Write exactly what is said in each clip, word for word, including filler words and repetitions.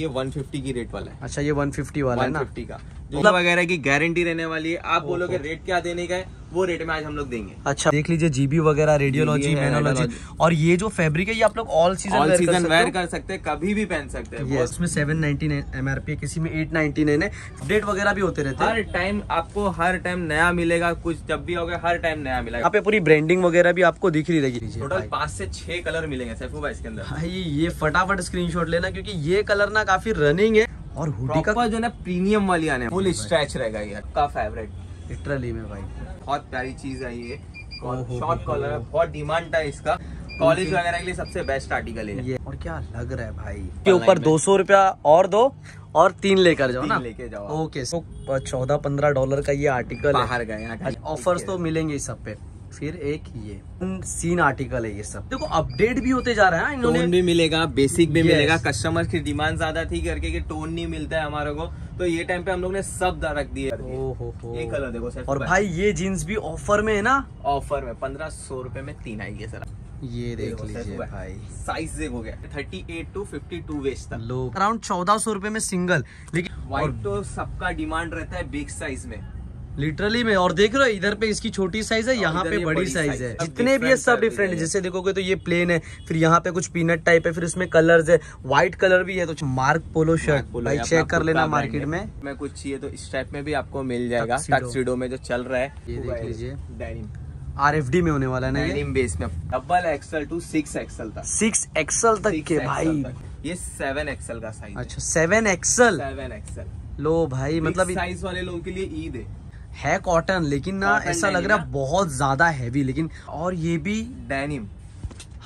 ये एक सौ पचास की रेट वाला है। अच्छा ये एक सौ पचास वाला है ना, एक सौ पचास का मतलब वगैरह की गारंटी रहने वाली है। आप बोलोगे रेट क्या देने का है, वो रेट में आज हम लोग देंगे। अच्छा देख लीजिए जीबी वगैरह, रेडियोलॉजी, मेनोलॉजी, और ये जो फैब्रिक है ये आप लोग ऑल सीजन सीजन वेयर कर सकते हैं, कभी भी पहन सकते हैं। इसमें seven ninety nine M R P है, किसी में एट नाइनटी नाइन है। अपडेट वगैरह भी होते रहते हैं, हर टाइम आपको हर टाइम नया मिलेगा, कुछ जब भी होगा हर टाइम नया मिलेगा। यहाँ पे पूरी ब्रांडिंग वगैरह भी आपको दिख रही रहेगी। टोटल पाँच से छह कलर मिलेंगे सैफू भाई इसके अंदर। भाई ये फटाफट स्क्रीनशॉट लेना, क्योंकि ये कलर ना काफी रनिंग है। और हुडी का जो ना प्रीमियम वाली आने, फुल स्ट्रेच रहेगा ये का फेवरेट लिटरली में भाई। बहुत प्यारी चीज है ये, शॉर्ट कॉलर है, बहुत डिमांड है इसका, कॉलेज वगैरह के लिए सबसे बेस्ट आर्टिकल है ये। और क्या लग रहा है भाई, के ऊपर दो सौ रुपया और दो और तीन लेकर जाओ ना, लेके जाओ। ओके सो चौदह पंद्रह डॉलर का ये आर्टिकल बाहर गए, ऑफर्स तो मिलेंगे इस सब पे। फिर एक ये सीन आर्टिकल है ये सब, देखो अपडेट भी होते जा रहे हैं। टोन भी मिलेगा, बेसिक भी yes. मिलेगा। कस्टमर की डिमांड ज्यादा थी करके कि टोन नहीं मिलता है हमारे को, तो ये टाइम पे हम लोग ने सब रख दिए। ये कलर देखो सर। और भाई ये जीन्स भी ऑफर में है ना, ऑफर में पंद्रह सौ रूपये में तीन आई है सर। ये देख लीजिए भाई, साइज देखोगे thirty eight to fifty two waist तक, लो अराउंड चौदह सौ रूपये में सिंगल। लेकिन वाइट तो सबका डिमांड रहता है बिग साइज में लिटरली में। और देख रहे हो इधर पे इसकी छोटी साइज है, यहाँ पे बड़ी साइज है। जितने भी ये सब डिफरेंट है, जैसे देखोगे तो ये प्लेन है, फिर यहाँ पे कुछ पीनट टाइप है, फिर इसमें कलर्स है, व्हाइट कलर भी है। तो मार्क पोलो शर्ट भाई चेक कर लेना मार्केट में। मैं कुछ चाहिए तो इस टाइप में भी आपको मिल जाएगा, टक्सिडो में जो चल रहा है। ये देख लीजिए डेनिम आरएफडी में होने वाला है ना, डेनिम बेस में double XL to six XL तक, सिक्स एक्सएल तक के भाई। ये सेवन एक्सएल का साइज। अच्छा सेवन एक्सएल, सेवन एक्सएल लो भाई, मतलब साइज वाले लोगों के लिए ईद है। है कॉटन, लेकिन ना ऐसा लग रहा है बहुत ज्यादा हैवी। लेकिन और ये भी डेनिम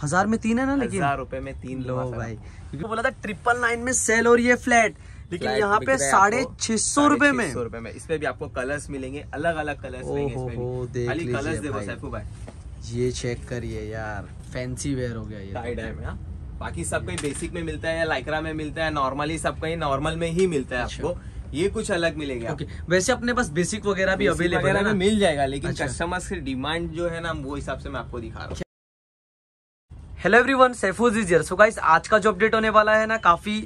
हजार में तीन है ना, लेकिन हजार रुपए में तीन। लो भाई क्योंकि बोला था ट्रिपल नाइन में सेल हो रही है फ्लैट, लेकिन यहाँ पे साढ़े छह सौ रुपए में सौ रुपए में। इसमें भी आपको कलर्स मिलेंगे, अलग अलग कलर्स मिलेंगे। कलर्स देखो सैफू भाई, ये चेक करिए यार, फैंसी वेयर हो गया ये। बाकी सब कहीं बेसिक में मिलता है, लाइक्रा में मिलता है, नॉर्मली सब कहीं नॉर्मल में ही मिलता है आपको। ये कुछ अलग मिलेगा। okay. वैसे अपने पास बेसिक वगैरह भी अवेलेबल है ना, मिल जाएगा। लेकिन अच्छा। कस्टमर्स की डिमांड जो है ना, वो हिसाब से मैं आपको दिखा रहा हूँ। Hello everyone, सैफूज is here. So guys आज का जो अपडेट होने वाला है ना, काफी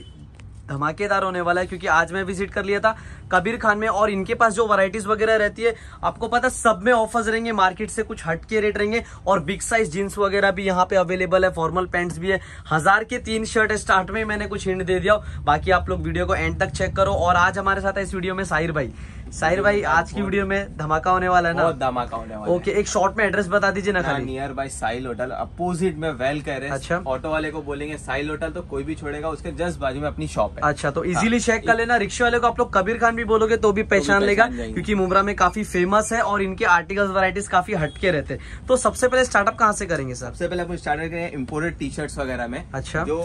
धमाकेदार होने वाला है, क्योंकि आज मैं विजिट कर लिया था कबीर खान में। और इनके पास जो वैरायटीज वगैरह रहती है, आपको पता सब में ऑफर्स रहेंगे, मार्केट से कुछ हटके रेट रहेंगे। और बिग साइज जीन्स वगैरह भी यहाँ पे अवेलेबल है, फॉर्मल पैंट्स भी है। हजार के तीन शर्ट है, स्टार्ट में मैंने कुछ हिंट दे दिया। बाकी आप लोग वीडियो को एंड तक चेक करो। और आज हमारे साथ है इस वीडियो में साहिर भाई। साहिर भाई आज की वीडियो में धमाका होने वाला है ना, धमाका होने वाला है। ओके एक शॉर्ट में एड्रेस बता दीजिए ना, खाली nearby Sahil hotel opposite में वेल कह रहे हैं। अच्छा ऑटो वाले को बोलेंगे साहिल होटल तो कोई भी छोड़ेगा, उसके जस्ट बाजू में अपनी शॉप है। अच्छा तो इजीली चेक कर लेना। रिक्शा वाले को आप लोग कबीर खान भी बोलोगे तो भी पहचान लेगा, क्योंकि मुंब्रा में काफी फेमस है और इनके आर्टिकल्स वराइटीज काफी हटके रहते हैं। तो सबसे पहले स्टार्टअप कहाँ से करेंगे सर? सबसे पहले हम स्टार्टअप करेंगे इम्पोर्टेड टी शर्ट वगैरह में। अच्छा जो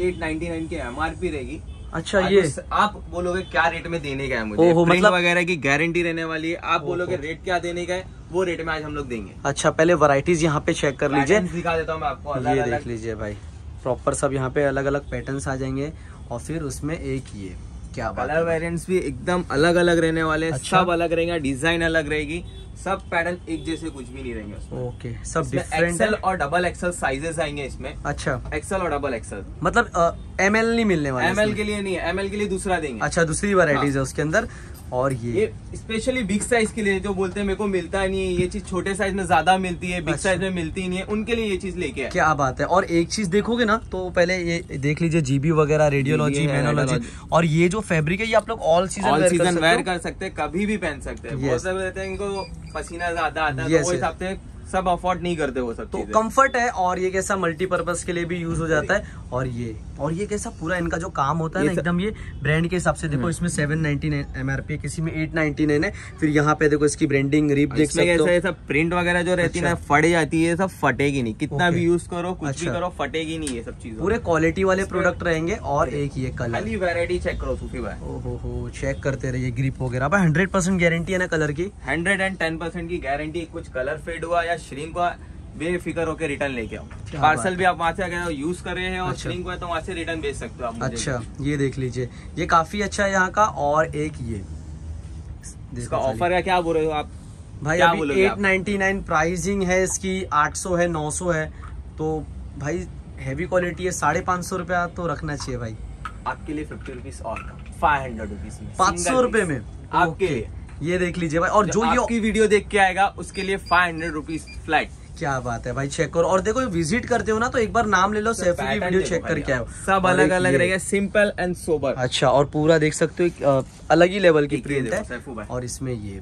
एट नाइनटी नाइन की एम आर पी रहेगी। अच्छा ये आप बोलोगे क्या रेट में देने का है मुझे, ओ, मतलब वगैरह की गारंटी रहने वाली है। आप ओ, बोलोगे रेट क्या देने का है, वो रेट में आज हम लोग देंगे। अच्छा पहले वैरायटीज यहाँ पे चेक कर लीजिए, दिखा देता हूँ मैं आपको। अलग ये अलग देख लीजिए भाई, प्रॉपर सब यहाँ पे अलग अलग पैटर्न्स आ जाएंगे। और फिर उसमें एक ये क्या कलर वेरियंट्स भी एकदम अलग अलग रहने वाले, सब अलग रहेंगे, डिजाइन अलग रहेगी, सब पैटर्न एक जैसे कुछ भी नहीं रहेंगे। ओके okay, सब डिफरेंट। एक्सेल और डबल एक्सेल साइजेस आएंगे इसमें। अच्छा एक्सेल और डबल एक्सेल मतलब एम एल नहीं मिलने वाला, एम एल के लिए नहीं है, एम एल के लिए दूसरा देंगे। अच्छा दूसरी वैरायटीज है उसके अंदर। और ये, ये स्पेशली बिग साइज के लिए जो बोलते हैं मेरे को मिलता नहीं है, ये चीज छोटे साइज में ज्यादा मिलती है, बिग साइज में मिलती नहीं है, उनके लिए ये चीज लेके आए। क्या बात है। और एक चीज देखोगे ना तो पहले ये देख लीजिए जीबी वगैरह, रेडियोलॉजी, मेनोलॉजी, और ये जो फैब्रिक है ये आप लोग ऑल सीजन वेयर कर सकते हैं, कभी भी पहन सकते हैं। बहुत सारे रहते हैं इनको पसीना ज्यादा आता है, वो हिसाब से सब अफोर्ड नहीं करते वो सब, तो कंफर्ट है। और ये कैसा मल्टीपर्पज के लिए भी यूज हो जाता है। और ये और ये कैसा पूरा इनका जो काम होता है ना, एकदम ये ब्रांड के हिसाब से। देखो इसमें seven ninety nine M R P है, किसी में एट नाइनटी नाइन है। फिर यहाँ पे देखो इसकी ब्रांडिंग, रिप देख सकते हो, सब प्रिंट वगैरह जो रहती है ना फट जाती है, सब फटेगी नहीं, कितना भी यूज करो कुछ भी करो फटेगी नहीं, ये सब चीज पूरे क्वालिटी वाले प्रोडक्ट रहेंगे। और एक ये कलर वेरायटी चेक करो सूफी भाई, ओहो चेक करते रहिए। ग्रिप वगैरह भाई हंड्रेड परसेंट गारंटी है ना कलर की, हंड्रेड एंड टेन परसेंट की गारंटी। कुछ कलर फेड हुआ या श्रिंक हुआ, बेफिक्र होकर रिटर्न लेके आओ। पार्सल भी आप वहाँ से अगर यूज कर रहे हैं और श्रिंक हुआ तो वहाँ से रिटर्न भेज सकते हो आप। अच्छा ये देख लीजिए, ये काफी अच्छा है यहाँ का। और एक ये इसका ऑफर है, क्या बोल रहे हो आप भाई? अभी एट नाइनटी नाइन प्राइसिंग है इसकी, आठ सौ है, नौ सौ है, तो भाई हैवी क्वालिटी है। साढ़े पाँच सौ रुपया तो रखना चाहिए भाई। आपके लिए फिफ्टी रुपीज और फाइव हंड्रेड रुपीज में, पाँच सौ रुपए में आपके लिए। ये देख लीजिए भाई, और जो आपकी वीडियो देख के आएगा उसके लिए फाइव हंड्रेड रुपीज फ्लैट। क्या बात है भाई, चेक करो। और देखो विजिट करते हो ना तो एक बार नाम ले लो, सैफू की वीडियो चेक करके आओ। सब अलग अलग रहेगा, सिंपल एंड सोबर। अच्छा, और पूरा देख सकते हो अलग ही लेवल की प्रिंट है सैफू भाई, और इसमें ये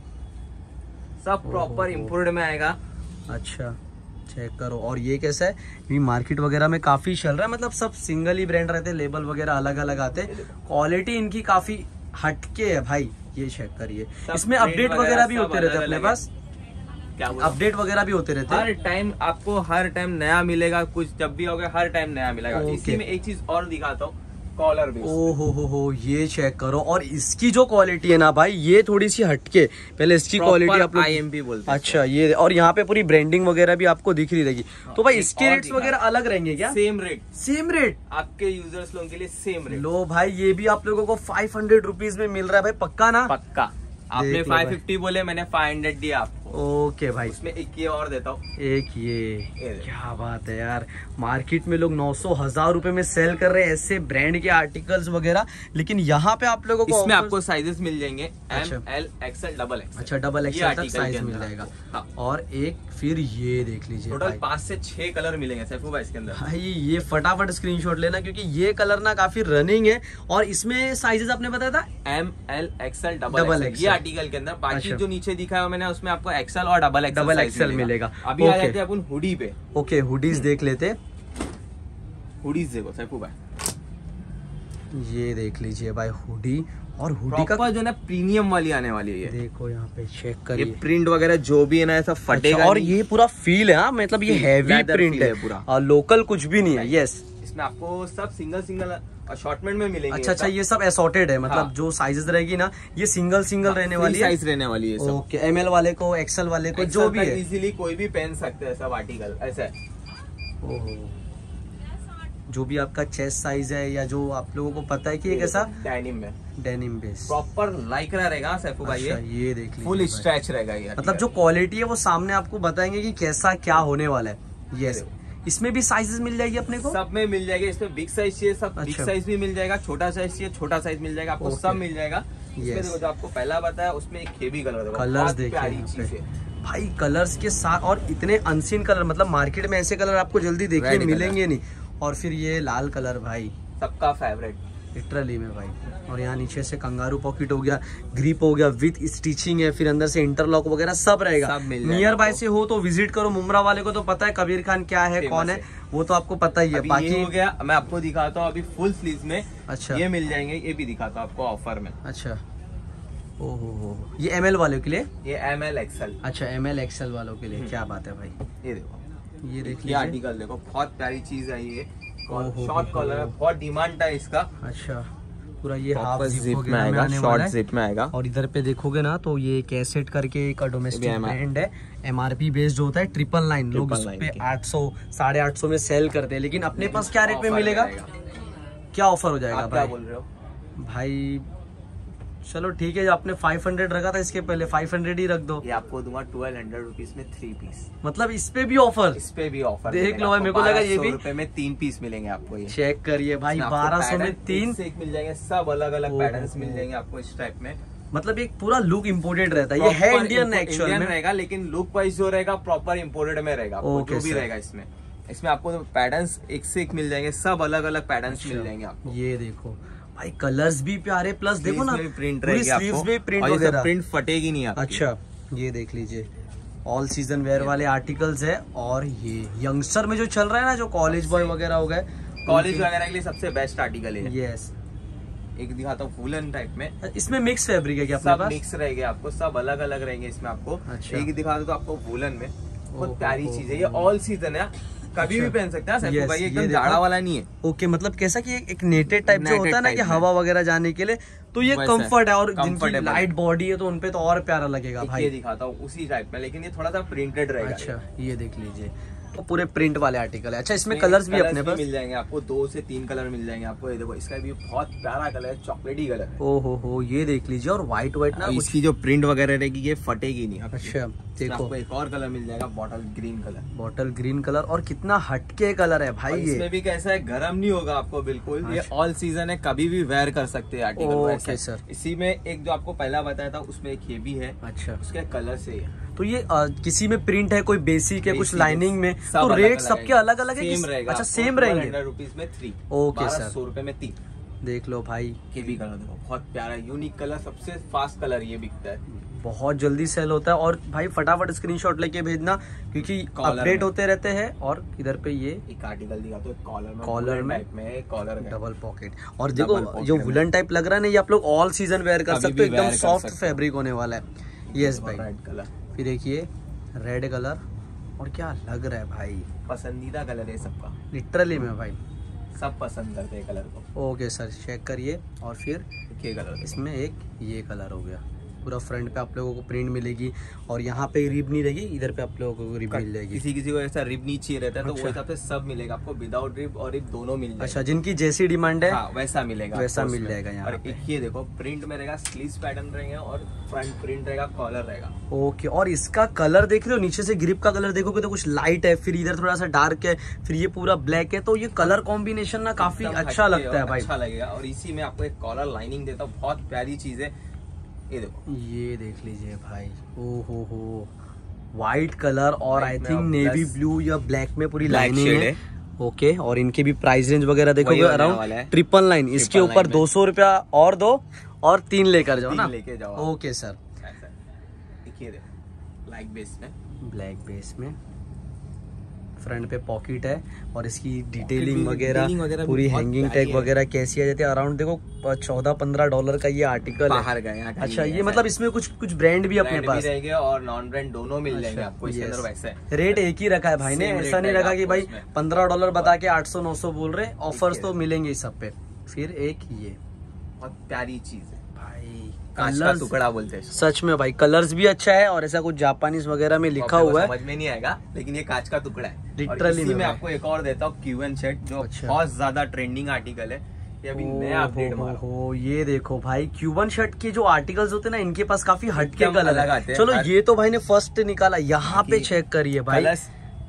सब प्रॉपर इम्पोर्ट में आएगा। अच्छा चेक करो। और ये कैसा है, ये मार्केट वगैरह में काफी चल रहा है, मतलब सब सिंगल ही ब्रांड रहते, लेबल वगैरह अलग अलग आते, क्वालिटी इनकी काफी हटके है भाई। ये चेक करिए, इसमें अपडेट वगैरह भी होते रहते हैं अपने पास, अपडेट वगैरह भी होते रहते हैं हर टाइम। आपको हर टाइम नया मिलेगा, कुछ जब भी होगा हर टाइम नया मिलेगा। इसी में एक चीज और दिखाता हूँ, कॉलर बेस। ओ हो हो हो, ये चेक करो। और इसकी जो क्वालिटी है ना भाई, ये थोड़ी सी हटके, पहले इसकी क्वालिटी आप लोग आईएमपी बोलते हैं। अच्छा ये, और यहाँ पे पूरी ब्रांडिंग वगैरह भी आपको दिख रही रहेगी। तो भाई इसके रेट्स वगैरह अलग रहेंगे क्या? सेम रेट, सेम रेट आपके यूजर्स लोगों के लिए सेम रेट। लो भाई, ये भी आप लोगों को फाइव हंड्रेड रुपीज में मिल रहा है भाई, पक्का ना? पक्का। आपने फाइव फिफ्टी बोले, मैंने फाइव हंड्रेड दिया आपको। ओके भाई, इसमें एक ये और देता हूँ, एक ये, ये क्या बात है यार। मार्केट में लोग नौ सौ हजार रूपये में सेल कर रहे हैं ऐसे ब्रांड के आर्टिकल्स वगैरह, लेकिन यहाँ पे आप लोगों को इसमें आपको साइजेस मिल जाएंगे M L XL double XL. अच्छा, डबल एक्सएल तक साइज मिल जाएगा। और एक फिर ये देख लीजिए, टोटल पाँच से छह कलर मिलेंगे सैफू भाई इसके अंदर। भाई ये फटाफट स्क्रीनशॉट लेना, क्योंकि ये कलर ना काफी रनिंग है। और इसमें साइजेस आपने बताया था M L XL double XL article के अंदर, बाकी जो नीचे दिखा है मैंने उसमें आपको एक्सल और डबल एक्सल, डबल एक्सल मिलेगा। अभी okay. आ जाते हैं अपन हुडी पे। ओके okay, हुडीज देख लेते, हुडीज देखो सैफू भाई, ये देख लीजिए भाई हुडी। और हुडी का जो ना प्रीमियम वाली आने वाली है, देखो यहाँ पे चेक करिए, ये प्रिंट वगैरह जो भी है ना ऐसा फटेगा। और ये पूरा फील है, मतलब ये हैवी प्रिंट है पूरा, लोकल कुछ भी नहीं है। यस, इसमें आपको सब सिंगल सिंगल असॉर्टमेंट में मिलेंगे। अच्छा अच्छा, ये सब असॉर्टेड है, मतलब हाँ। जो साइजेस रहेगी ना ये सिंगल सिंगल हाँ, रहने वाली साइज रहने वाली है। ओके, एमएल वाले को, एक्सएल वाले को, जो भी है इजीली कोई भी पहन सकते हैं सब आर्टिकल ऐसा है। ओह, जो भी आपका चेस्ट साइज है, या जो आप लोगों को पता है कि ये कैसा डेनिम में, डेनिम बेस प्रॉपर लाइक्रा रहेगा सैफू भाई। ये ये देख लीजिए, फुल स्ट्रेच रहेगा ये, मतलब जो क्वालिटी है वो सामने आपको बताएंगे कि कैसा क्या होने वाला है। यस, इसमें भी साइजेस मिल जाएगी अपने को, सब में मिल जाएगा। इसमें बिग साइज चाहिए, सब बिग साइज भी मिल जाएगा, छोटा साइज चाहिए छोटा साइज मिल जाएगा, आपको सब मिल जाएगा। इसमें देखो जो आपको पहला बताया उसमें एक हेवी कलर, कलर्स देखिए भाई, कलर्स के साथ, और इतने अनसीन कलर, मतलब मार्केट में ऐसे कलर आपको जल्दी देखने मिलेंगे नहीं। और फिर ये लाल कलर भाई, सबका फेवरेट लिटरली में भाई। और यहाँ नीचे से कंगारू पॉकेट हो गया, ग्रिप हो गया, विथ स्टिचिंग है, फिर अंदर से इंटरलॉक वगैरह सब रहेगा। नियर बाय से हो तो विजिट करो, मुमरा वाले को तो पता है कबीर खान क्या है, कौन है, वो तो आपको पता ही है। बाकी हो गया, मैं आपको दिखाता हूँ अभी फुल स्लीव में। अच्छा, ये मिल जाएंगे, ये भी दिखाता हूँ आपको ऑफर में। अच्छा, ओहो, ये एम एल वालों के लिए, ये एम एल एक्सएल। अच्छा, एम एल एक्सएल वालों के लिए, क्या बात है भाई। ये देखो, ये देखिए आर्टिकल देखो, बहुत प्यारी चीज है ये, शॉर्ट कॉलर है, बहुत डिमांड है इसका। अच्छा, पूरा ये हाफ जिप में आएगा, शॉर्ट जिप में आएगा। और इधर पे देखोगे ना तो ये कैसेट करके एक डोमेस्टिक ब्रांड है, एमआरपी बेस्ड होता है, ट्रिपल नाइन लोग इस पे आठ सौ साढ़े आठ सौ में सेल करते हैं, लेकिन अपने पास क्या रेट में मिलेगा, क्या ऑफर हो जाएगा भाई? बोल रहे हो भाई, चलो ठीक है, आपने फाइव हंड्रेड रखा था, इसके पहले फाइव हंड्रेड ही रख दो। ये आपको दूंगा ट्वेल्व हंड्रेड रुपीस में थ्री पीस, मतलब इस पे भी ऑफर, इस पे भी ऑफर। देख लो भाई, मेरे को लगा ये भी रुपए में तीन पीस मिलेंगे आपको। ये चेक करिए भाई, बारह सौ में तीन से एक मिल जाएंगे, सब अलग अलग पैटर्न्स मिल जाएंगे आपको इस टाइप में, मतलब एक पूरा लुक इम्पोर्टेड रहता है। ये है इंडियन एक्चुअल में रहेगा, लेकिन लुक वाइज जो रहेगा प्रॉपर इम्पोर्टेड में रहेगा, जो भी रहेगा इसमें। इसमें आपको पैटर्न्स एक से एक मिल जाएंगे, सब अलग अलग पैटर्न्स मिल जाएंगे आपको। ये देखो भाई, कलर्स भी प्यारे, प्लस देखो ना प्रिंट स्लीव्स में प्रिंट वगैरह, प्रिंट फटेगी नहीं आपकी। अच्छा, ये देख लीजिए, ऑल सीजन वेयर वाले आर्टिकल्स है। और ये यंगस्टर में जो चल रहा है ना, जो कॉलेज बॉय वगैरह हो गए, कॉलेज वगैरह के लिए सबसे बेस्ट आर्टिकल है। यस, एक दिखाता हूँ फूलन टाइप में, इसमें मिक्स फैब्रिक है, क्या मिक्स रहेगा आपको, सब अलग अलग रहेंगे इसमें आपको। एक दिखा दो आपको फूलन में, बहुत प्यारी चीज है ये, ऑल सीजन है, कभी भी पहन सकते हैं सैफू भाई, एकदम जाड़ा वाला नहीं है। ओके okay, मतलब कैसा कि एक नेटेड टाइप जो होता है ना, कि हवा वगैरह जाने के लिए, तो ये कंफर्ट है। और जिनकी लाइट बॉडी है तो उनपे तो और प्यारा लगेगा भाई। ये दिखाता हूँ उसी टाइप में, लेकिन ये थोड़ा सा प्रिंटेड रहेगा। अच्छा, ये देख लीजिए, आपको पूरे प्रिंट वाले आर्टिकल है। अच्छा इसमें कलर्स भी अपने पास मिल जाएंगे, आपको दो से तीन कलर मिल जाएंगे आपको। ये देखो इसका भी बहुत प्यारा कलर है, चॉकलेटी कलर है। ओ हो हो, ये देख लीजिए। और व्हाइट व्हाइट ना इसकी जो प्रिंट वगैरह रहेगी ये फटेगी नहीं। अच्छा देखो एक और कलर मिल जाएगा, bottle green colour. Bottle green colour और कितना हटके कलर है भाई। इसमें भी कैसा है, गर्म नहीं होगा आपको बिल्कुल, ये ऑल सीजन है, कभी भी वेयर कर सकते हैं आर्टिकल सर। इसी में एक जो आपको पहला बताया था उसमें एक ये भी है। अच्छा उसके कलर से तो ये आ, किसी में प्रिंट है, कोई बेसिक है, कुछ लाइनिंग में, तो रेट सबके अलग अलग है। अच्छा सेम रहेंगे। हंड्रेड रुपीज में थ्री, ओके सर, सौ रुपए में तीन। देख लो भाई के भी कलर देखो, बहुत प्यारा यूनिक कलर, सबसे फास्ट कलर ये बिकता है, बहुत जल्दी सेल होता है। और भाई फटाफट स्क्रीनशॉट लेके भेजना क्योंकि अपडेट होते रहते हैं। और इधर पे ये एक आर्टिकल दिखा तो कॉलर में, कॉलर में, में कॉलर डबल पॉकेट। और देखो जो वुलन टाइप लग रहा है ना, ये आप लोग ऑल सीजन वेयर कर सकते हो, एकदम सॉफ्ट फैब्रिक होने वाला है। यस भाई रेड कलर, फिर देखिए रेड कलर और क्या लग रहा है भाई, पसंदीदा कलर है सबका लिटरली में भाई, सब पसंद करते हैं कलर को। ओके सर चेक करिए। और फिर ये कलर, इसमें एक ये कलर हो गया, पूरा फ्रंट पे आप लोगों को प्रिंट मिलेगी और यहाँ पे रिब नहीं रहेगी, इधर पे आप लोगों को रिब मिल जाएगी। किसी किसी को ऐसा रिब नहीं चाहिए रहता है तो वो हिसाब से सब मिलेगा आपको, विदाउट रिब और रिब दोनों मिल जाएगा। अच्छा जिनकी जैसी डिमांड है हाँ, वैसा मिलेगा, वैसा मिल जाएगा यहाँ। और एक ये देखो प्रिंट में रहेगा, स्लीव्स पैटर्न रहेगा और फ्रंट प्रिंट रहेगा, कॉलर रहेगा। ओके और इसका कलर देख लो, नीचे से ग्रिप का कलर देखोगे तो कुछ लाइट है, फिर इधर थोड़ा सा डार्क है, फिर ये पूरा ब्लैक है, तो ये कलर कॉम्बिनेशन ना काफी अच्छा लगता है भाई, अच्छा लगेगा। और इसी में आपको एक कॉलर लाइनिंग देता हूँ, बहुत प्यारी चीज है। ये देखो, ये देख लीजिए भाई, ओ हो हो, व्हाइट कलर और आई थिंक नेवी ब्लू या ब्लैक में पूरी लाइनिंग है। ओके okay, और इनके भी प्राइस रेंज वगैरह देखोगे अराउंड ट्रिपल नाइन, इसके ऊपर दो सौ रुपया और दो और तीन लेकर जाओ ना, लेके जाओ। ओके सर ब्लैक बेस में, ब्लैक बेस में फ्रंट पे पॉकेट है और इसकी डिटेलिंग वगैरह पूरी हैंगिंग टैग वगैरह कैसी आ जाती है। अराउंड देखो चौदह पंद्रह डॉलर का ये आर्टिकल बाहर है। अच्छा ये मतलब इसमें कुछ कुछ ब्रांड भी अपने पास रहेंगे और नॉन ब्रांड दोनों मिल जाएंगे आपको इसके अंदर। वैसे रेट एक ही रखा है भाई ने, ऐसा नहीं रखा कि भाई पंद्रह डॉलर बता के आठ सौ नौ सौ बोल रहे, ऑफर्स तो मिलेंगे इस सब पे। फिर एक ये बहुत प्यारी चीज है भाई, कांच का टुकड़ा बोलते हैं सच में भाई, कलर्स भी अच्छा है और ऐसा कुछ जापानीज वगैरह में लिखा हुआ है, समझ में नहीं आएगा लेकिन ये कांच का टुकड़ा है लिटरली। मैं आपको एक और देता हूँ, क्यू एन शर्ट, जो बहुत ज्यादा ट्रेंडिंग आर्टिकल है, ये अभी नया अपडेट मारा हो। ये देखो भाई क्यूबन शर्ट के जो आर्टिकल्स होते हैं ना, इनके पास काफी हटके कलर लगाते हैं। चलो ये तो भाई ने फर्स्ट निकाला, यहाँ पे चेक करिए भाई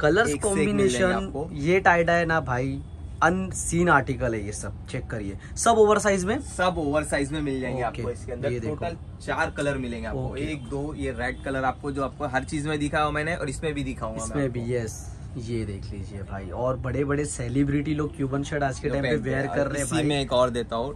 कलर्स कॉम्बिनेशन, ये टाइडा है ना भाई, अनसीन आर्टिकल है ये सब, चेक करिए। सब ओवर साइज में, सब ओवर साइज में मिल जाएंगे आपको। इसके अंदर टोटल चार कलर मिलेंगे आपको, एक दो ये रेड कलर आपको जो आपको हर चीज में दिखा हुआ मैंने, और इसमें भी दिखाऊंगा, इसमें भी। यस ये देख लीजिए भाई, और बड़े बड़े सेलिब्रिटी लोग क्यूबन शर्ट आज के टाइम पे वेयर कर रहे हैं भाई। मैं एक और देता हूँ,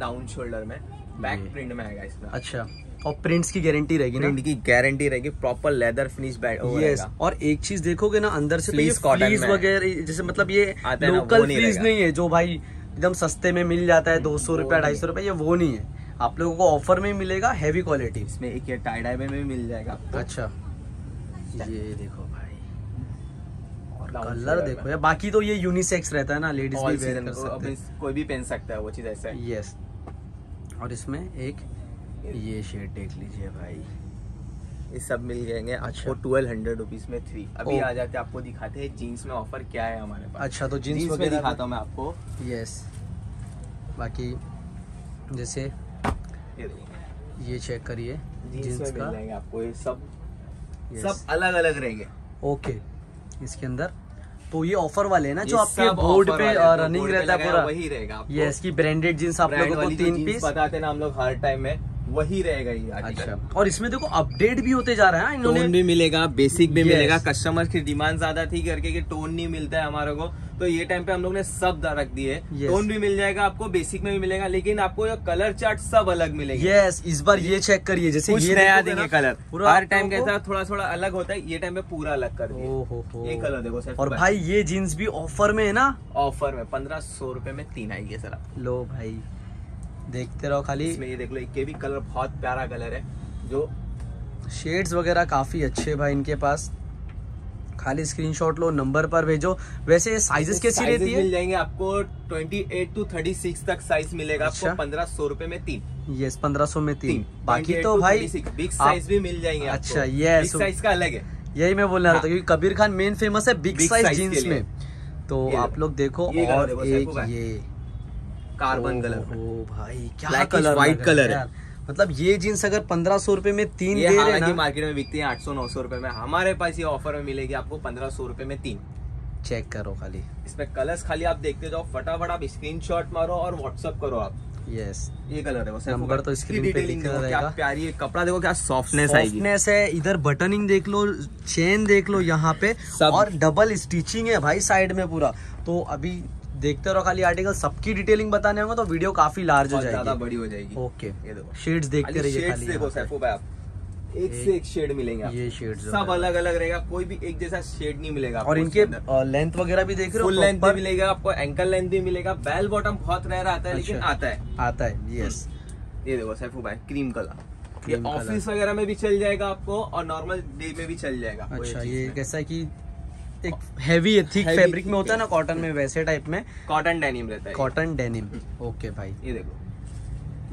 डाउन शोल्डर में बैक प्रिंट में आएगा इसमें। अच्छा और प्रिंट्स की गारंटी रहेगी ना, प्रिंट की गारंटी रहेगी, प्रॉपर लेदर फिनिश बैठ होगा। और एक चीज देखोगे ना अंदर से, फ्लीस वगैरह जैसे, मतलब ये लोकल फ्लीस नहीं है जो भाई एकदम सस्ते में मिल जाता है, दो सौ रुपया ढाई सौ रुपया, ये वो नहीं है, आप लोगों को ऑफर में मिलेगा, हैवी क्वालिटी। इसमें एक टाई डाई में भी मिल जाएगा। अच्छा ये देखो भाई, और कलर देखो यार, बाकी तो ये यूनिसेक्स रहता है ना, लेडीज भी वेयर कर सकते हैं, कोई भी पहन सकता है वो चीज ऐसा। यस और इसमें एक ये शेड देख लीजिए भाई, ये सब मिल जाएंगे आपको ट्वेल्व हंड्रेड रुपीज में थ्री। अभी आ जाते आपको दिखाते हैं जीन्स में ऑफर क्या है हमारे पास। अच्छा तो जीन्स, जीन्स में दिखाता हूँ मैं आपको। यस बाकी जैसे ये, ये चेक करिए, जीन्स, जीन्स में मिल जाएंगे आपको ये सब, सब अलग अलग रहेंगे। ओके इसके अंदर तो ये ऑफर वाले है ना, जो आपके बोर्ड पे रनिंग रहता है पूरा वही रहेगा। यस की ब्रांडेड जीन्स आप लोगों को तीन पीस बताते हैं ना हम लोग हर टाइम में, वही रहेगा ये आर्टिकल। अच्छा और इसमें देखो अपडेट भी होते जा रहा है, टोन भी मिलेगा, बेसिक भी yes. मिलेगा। कस्टमर की डिमांड ज्यादा थी करके कि टोन नहीं मिलता है हमारे को, तो ये टाइम पे हम लोग ने सब रख दिए yes. टोन भी मिल जाएगा आपको, बेसिक में भी मिलेगा, लेकिन आपको ये कलर चार्ट सब अलग मिलेगा। यस yes, इस बार ये चेक करिए, जैसे ये नया देंगे कलर, हर टाइम कैसा थोड़ा थोड़ा अलग होता है, ये टाइम पे पूरा अलग कर दिया। ये कलर देखो सर, और भाई ये जीन्स भी ऑफर में है ना, ऑफर में पंद्रह सौ रूपये में तीन आएगी सर। लो भाई देखते रहो खाली। इसमें ये देख लो, इनके भी कलर बहुत प्यारा कलर है, जो शेड्स वगैरह काफी अच्छे भाई इनके पास। खाली स्क्रीनशॉट लो, नंबर पर भेजो। वैसे साइजेस कैसी रहती है? मिल जाएंगे आपको अट्ठाईस टू छत्तीस तक साइज मिलेगा। अच्छा? आपको पंद्रह सौ रूपये में तीन। यस पंद्रह सौ में तीन, तीन। बाकी तो भाई बिग साइज भी मिल जाएंगे। अच्छा ये साइज का अलग है यही मैं बोलना चाहता हूँ क्योंकि कबीर खान मेन फेमस है बिग साइज जींस में। तो आप लोग देखो, और एक ये कार्बन कलर, ओ भाई क्या कलर, व्हाइट कलर है। मतलब ये जीन्स अगर पंद्रह सौ रुपए में तीन दे रहे हैं ना, मार्केट में बिकती है आठ सौ नौ सौ रुपए में, हमारे पास ये ऑफर में मिलेगी आपको पंद्रह सौ रुपए में तीन। चेक करो खाली, इसमें कलर्स खाली आप देखते जाओ, फटाफट आप स्क्रीनशॉट मारो और व्हाट्सअप करो आप। Yes yes. ये कलर है वो, नंबर तो स्क्रीन पे दिख रहा है। क्या प्यारी है, कपड़ा देखो क्या सॉफ्टनेस आएगी, सॉफ्टनेस है। इधर बटनिंग देख लो, चेन देख लो यहाँ पे, और डबल स्टिचिंग है भाई साइड में पूरा। तो अभी देखते रहो खाली आर्टिकल, सबकी डिटेलिंग बताने होंगे तो वीडियो काफी लार्ज हो जाएगी, ज़्यादा बड़ी हो जाएगी। ओके ये देखो शेड्स देखते रहिए खाली, देखो सैफू भाई आप एक से एक शेड मिलेंगे, ये शेड सब अलग अलग रहेगा, कोई भी एक जैसा शेड नहीं मिलेगा। और इनके लेंथ वगैरह भी देख रहे हो, फुल लेंथ भी मिलेगा आपको, एंकल लेंथ भी मिलेगा। बेल बॉटम बहुत रेयर आता है लेकिन आता है, आता है यस। ये देखो सैफू भाई क्रीम कलर, ये ऑफिस वगैरह में भी चल जाएगा आपको और नॉर्मल डे में भी चल जाएगा। अच्छा ये कैसा की एक हैवी है, थिक फैब्रिक में होता है ना कॉटन में, वैसे टाइप में कॉटन डेनिम रहता है, कॉटन डेनिम। ओके भाई ये देखो,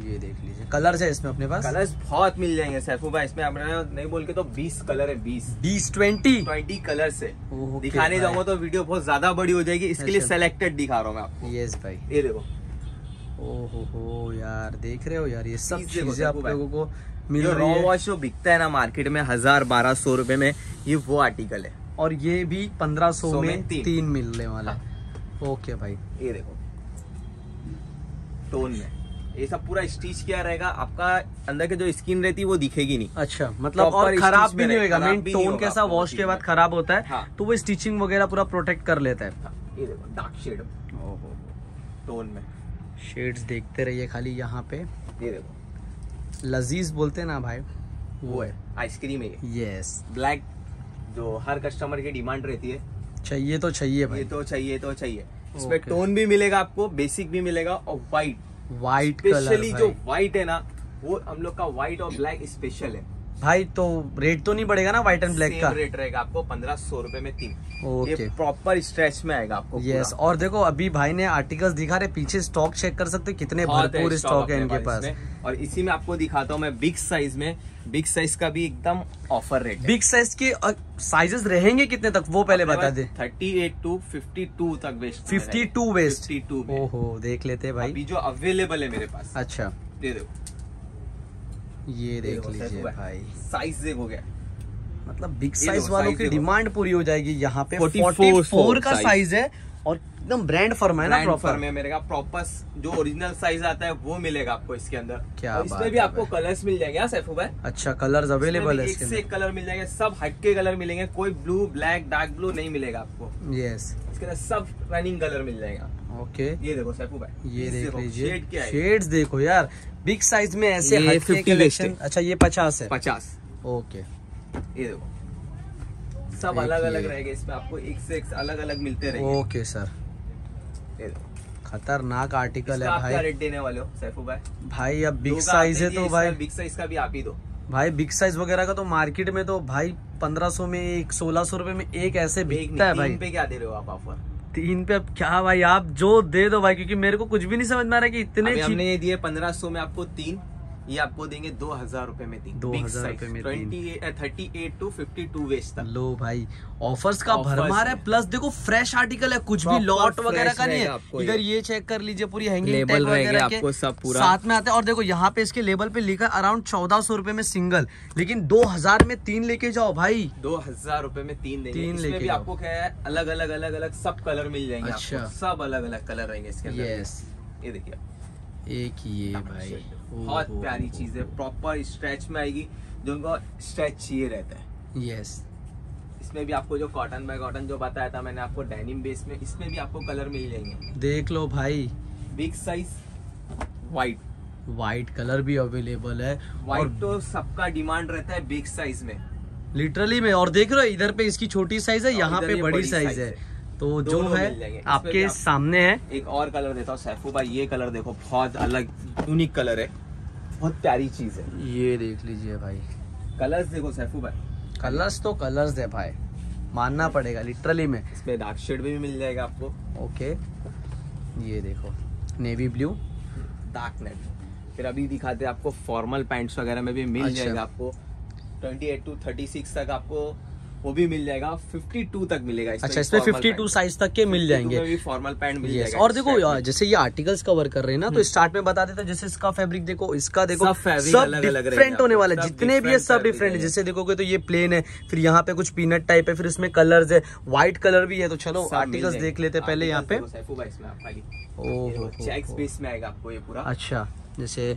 ये देख लीजिए कलर्स है इसमें, अपने पास कलर्स बहुत मिल जाएंगे सैफू भाई। इसमें आपने नहीं बोल के तो बीस कलर है, बीस बीस ट्वेंटी ट्वेंटी कलर्स है। दिखाने जाऊंगा तो वीडियो बहुत ज्यादा बड़ी हो जाएगी, इसके लिए सिलेक्टेड दिखा रहा हूँ मैं आपको। यस भाई ये देखो, ओहो हो यार देख रहे हो यार, ये सब चीजें आप लोगों को मिल रही है। रॉ वॉश जो बिकता है ना मार्केट में हजार बारह सौ रुपए में, ये वो आर्टिकल है। और ये भी पंद्रह सौ में तीन, तीन मिलने वाला। हाँ। ओके भाई ये देखो टोन में, ये सब पूरा स्टिच किया रहेगा, आपका अंदर के जो स्किन रहती है वो दिखेगी नहीं। अच्छा मतलब, और खराब भी नहीं होगा, मेन टोन कैसा वॉश के बाद खराब होता है। हाँ। तो वो स्टिचिंग वगैरह पूरा प्रोटेक्ट कर लेता है। ये देखो डार्क शेड टोन में, शेड्स देखते रहिए खाली यहाँ पे। ये देखो लजीज बोलते हैं ना भाई, वो है आइसक्रीम है। यस ब्लैक जो हर कस्टमर की डिमांड रहती है, चाहिए तो चाहिए भाई, ये तो चाहिए तो चाहिए। इसमें टोन भी मिलेगा आपको, बेसिक भी मिलेगा, और व्हाइट व्हाइट स्पेशली जो व्हाइट है ना, वो हम लोग का व्हाइट और ब्लैक स्पेशल है भाई। तो रेट तो नहीं बढ़ेगा ना व्हाइट एंड ब्लैक का, रेट रहेगा आपको पंद्रह सौ रूपये में तीन। ओके ये प्रॉपर स्ट्रेच में आएगा आपको। यस और देखो अभी भाई ने आर्टिकल्स दिखा रहे, पीछे स्टॉक चेक कर सकते कितने भरपूर स्टॉक है इनके पास। और इसी में आपको दिखाता हूँ मैं बिग साइज में, बिग साइज का भी एकदम ऑफर रेट। बिग साइज के साइजेस रहेंगे कितने तक वो पहले बता दे। Thirty eight to fifty two तक waist, fifty two waist, fifty two. ओहो देख लेते हैं भाई अभी जो अवेलेबल है मेरे पास। अच्छा दे दो ये देख लीजिए भाई, साइज देखो क्या, मतलब बिग साइज वालों की डिमांड पूरी हो जाएगी। यहाँ पे फोर्टी फोर का साइज है और एकदम ब्रांड फर्म है ना, प्रॉपर में मेरे का प्रॉपर जो ओरिजिनल साइज आता है वो मिलेगा आपको इसके अंदर। क्या इसमें भी आपको कलर्स मिल जाएंगे सैफू भाई। अच्छा कलर्स अवेलेबल है, एक से एक कलर मिल जाएंगे, सब हटके कलर मिलेंगे, कोई ब्लू ब्लैक डार्क ब्लू नहीं मिलेगा आपको। यस इसके अंदर सब रनिंग कलर मिल जाएगा। ओके ये देखो सैफू भाई, ये देख लीजिए शेड्स देखो यार, बिग साइज में ऐसे हटके कलेक्शन। अच्छा ये पचास है, पचास ओके ये देखो सब अलग अलग रहेगा, इसमें आपको एक से एक अलग अलग मिलते रहेंगे। ओके सर खतरनाक आर्टिकल है भाई, रेट देने वाले हो सैफू भाई। भाई अब बिग साइज है तो भाई बिग साइज का भी आप ही दो भाई। बिग साइज वगैरह का तो मार्केट में तो भाई पंद्रह सौ में एक, सोलह सौ रूपये में एक ऐसे बिकता है भाई। तीन पे क्या दे रहे हो आप ऑफर, तीन पे अब क्या भाई आप जो दे दो भाई, क्योंकि मेरे को कुछ भी नहीं समझ में आ रहा की इतने। हमने ये दिए पंद्रह सौ में आपको तीन, ये आपको देंगे दो हजार रूपए में तीन, दो हजार रूपए में thirty eight to fifty two waist तक। लो भाई ऑफर्स का भरमार है, प्लस देखो फ्रेश आर्टिकल है, कुछ भी लॉट वगैरह का नहीं है। इधर ये चेक कर लीजिए, पूरी हैंगिंग टैग वगैरह के साथ में आता है। और देखो यहाँ पे इसके लेबल पे लिखा अराउंड चौदह सौ रूपये में सिंगल, लेकिन दो हजार में तीन लेके जाओ भाई, दो हजार रूपये में तीन तीन लेके आपको क्या है, अलग अलग अलग अलग सब कलर मिल जाएंगे। अच्छा सब अलग अलग कलर रहेंगे इसके अंदर। ये देखिए एक ये भाई बहुत प्यारी चीज है, प्रॉपर स्ट्रेच में आएगी, जिनको स्ट्रेच चाहिए रहता है। यस इसमें भी आपको जो कॉटन बाय कॉटन जो बताया था मैंने आपको डेनिम बेस में, इसमें भी आपको कलर मिल जाएंगे। देख लो भाई big size white, white colour भी अवेलेबल है। वाइट तो सबका डिमांड रहता है बिग साइज में लिटरली में। और देख रहे हो इधर पे इसकी छोटी साइज है, यहाँ पे बड़ी साइज है, तो जो है आपके सामने है। एक और कलर देता हूँ सैफू भाई, ये कलर देखो बहुत अलग यूनिक कलर है, बहुत प्यारी चीज है। ये देख लीजिए भाई कलर्स देखो सैफू भाई, कलर्स तो कलर्स है भाई, मानना पड़ेगा लिटरली में। इसमें डार्क शेड भी मिल जाएगा आपको। ओके ये देखो नेवी ब्लू, डार्क नेवी। फिर अभी दिखाते हैं आपको फॉर्मल पैंट्स वगैरह में भी मिल जाएगा आपको, twenty eight to thirty six तक आपको वो भी मिल जाएगा, फिफ्टी टू तक मिलेगा। अच्छा, इसमें फिफ्टी टू साइज तक के मिल जाएंगे, फॉर्मल पैंट मिल जाएगा। और देखो जैसे ये आर्टिकल्स कवर कर रहे हैं ना, तो स्टार्ट में बता देता, जैसे इसका फैब्रिक देखो, इसका देखो, सब डिफरेंट होने वाला है, जितने भी है सब डिफरेंट है। जैसे देखोगे तो ये प्लेन है, फिर यहाँ पे कुछ पीनट टाइप है, फिर इसमें कलर्स है, व्हाइट कलर भी है। तो चलो आर्टिकल्स देख लेते पहले यहाँ पे। चेक्स पीस में आएगा आपको ये पूरा। अच्छा, जैसे